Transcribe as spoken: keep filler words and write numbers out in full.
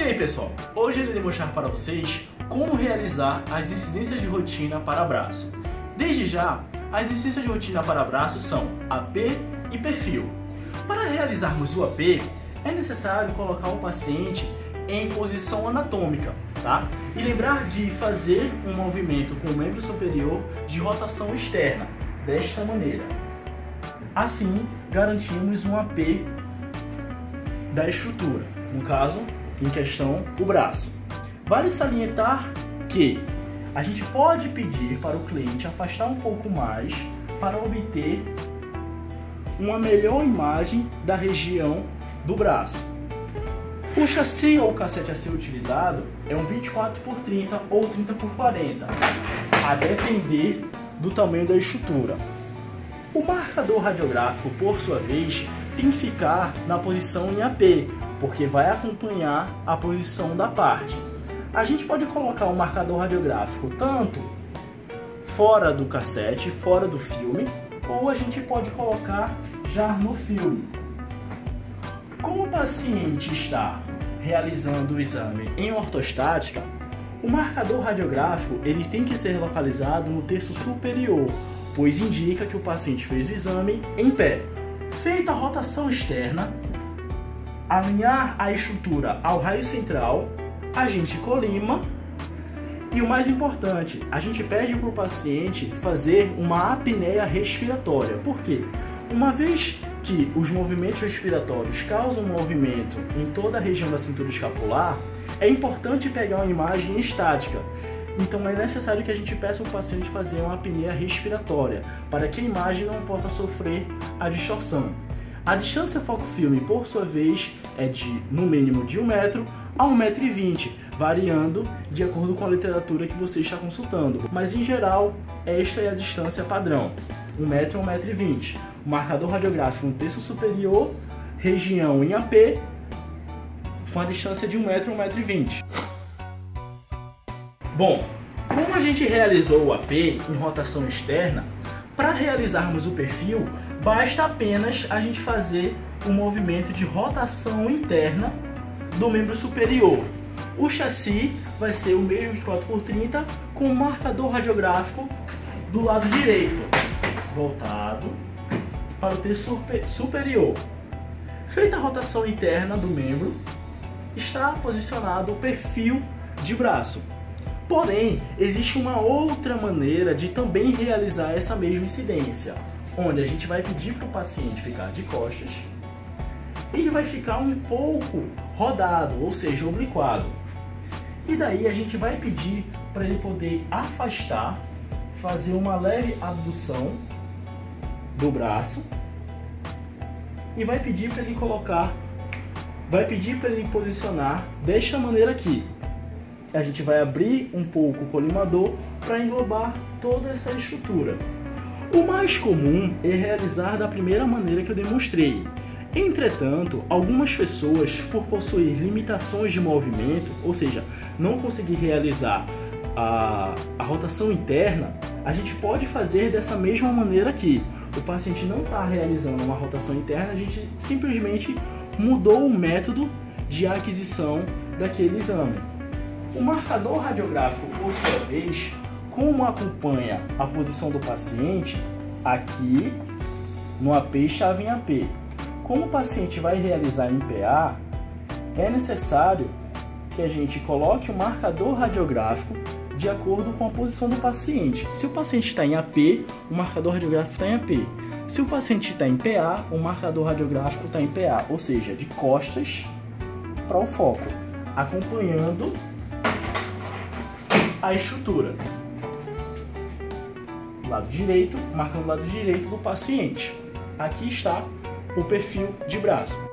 E aí pessoal, hoje eu irei mostrar para vocês como realizar as incidências de rotina para braço. Desde já, as incidências de rotina para braço são A P e perfil. Para realizarmos o A P, é necessário colocar o paciente em posição anatômica, tá? E lembrar de fazer um movimento com o membro superior de rotação externa, desta maneira. Assim, garantimos um A P da estrutura, no caso, em questão, o braço. Vale salientar que a gente pode pedir para o cliente afastar um pouco mais para obter uma melhor imagem da região do braço. O chassi ou cassete a ser utilizado é um vinte e quatro por trinta ou trinta por quarenta, a depender do tamanho da estrutura. O marcador radiográfico, por sua vez, tem que ficar na posição em A P, porque vai acompanhar a posição da parte. A gente pode colocar o marcador radiográfico tanto fora do cassete, fora do filme, ou a gente pode colocar já no filme. Como o paciente está realizando o exame em ortostática, o marcador radiográfico ele tem que ser localizado no terço superior, pois indica que o paciente fez o exame em pé. Feita a rotação externa, alinhar a estrutura ao raio central, a gente colima e o mais importante, a gente pede para o paciente fazer uma apneia respiratória. Por quê? Uma vez que os movimentos respiratórios causam movimento em toda a região da cintura escapular, é importante pegar uma imagem estática. Então é necessário que a gente peça ao paciente fazer uma apneia respiratória, para que a imagem não possa sofrer a distorção. A distância foco-filme, por sua vez, é de no mínimo de um metro a um metro e vinte, variando de acordo com a literatura que você está consultando. Mas em geral, esta é a distância padrão, um metro a um metro e vinte. O marcador radiográfico no terço superior, região em A P, com a distância de um metro a um metro e vinte. Bom, como a gente realizou o A P em rotação externa, para realizarmos o perfil, basta apenas a gente fazer o movimento de rotação interna do membro superior. O chassi vai ser o mesmo de quatro por trinta com o marcador radiográfico do lado direito, voltado para o terço superior. Feita a rotação interna do membro, está posicionado o perfil de braço. Porém, existe uma outra maneira de também realizar essa mesma incidência, onde a gente vai pedir para o paciente ficar de costas, ele vai ficar um pouco rodado, ou seja, obliquado. E daí a gente vai pedir para ele poder afastar, fazer uma leve abdução do braço e vai pedir para ele colocar, vai pedir para ele posicionar desta maneira aqui. A gente vai abrir um pouco o colimador para englobar toda essa estrutura. O mais comum é realizar da primeira maneira que eu demonstrei. Entretanto, algumas pessoas, por possuir limitações de movimento, ou seja, não conseguir realizar a, a rotação interna, a gente pode fazer dessa mesma maneira aqui. O paciente não está realizando uma rotação interna, a gente simplesmente mudou o método de aquisição daquele exame. O marcador radiográfico, por sua vez, como acompanha a posição do paciente, aqui no A P chave em A P. Como o paciente vai realizar em P A, é necessário que a gente coloque o marcador radiográfico de acordo com a posição do paciente. Se o paciente está em A P, o marcador radiográfico está em A P. Se o paciente está em P A, o marcador radiográfico está em P A, ou seja, de costas para o foco, acompanhando a estrutura. Lado direito, marcando o lado direito do paciente. Aqui está o perfil de braço.